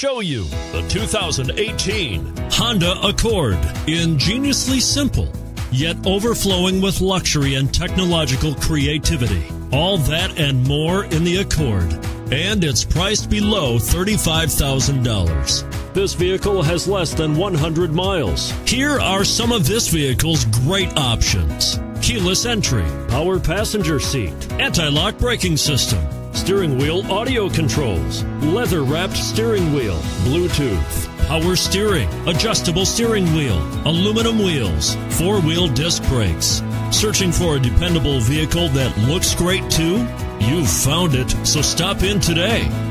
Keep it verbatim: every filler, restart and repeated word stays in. show you the two thousand eighteen Honda Accord. Ingeniously simple, yet overflowing with luxury and technological creativity. All that and more in the Accord. And it's priced below thirty-five thousand dollars. This vehicle has less than one hundred miles. Here are some of this vehicle's great options: keyless entry, power passenger seat, anti-lock braking system, steering wheel audio controls, leather-wrapped steering wheel, Bluetooth, power steering, adjustable steering wheel, aluminum wheels, four-wheel disc brakes. Searching for a dependable vehicle that looks great too? You've found it, so stop in today.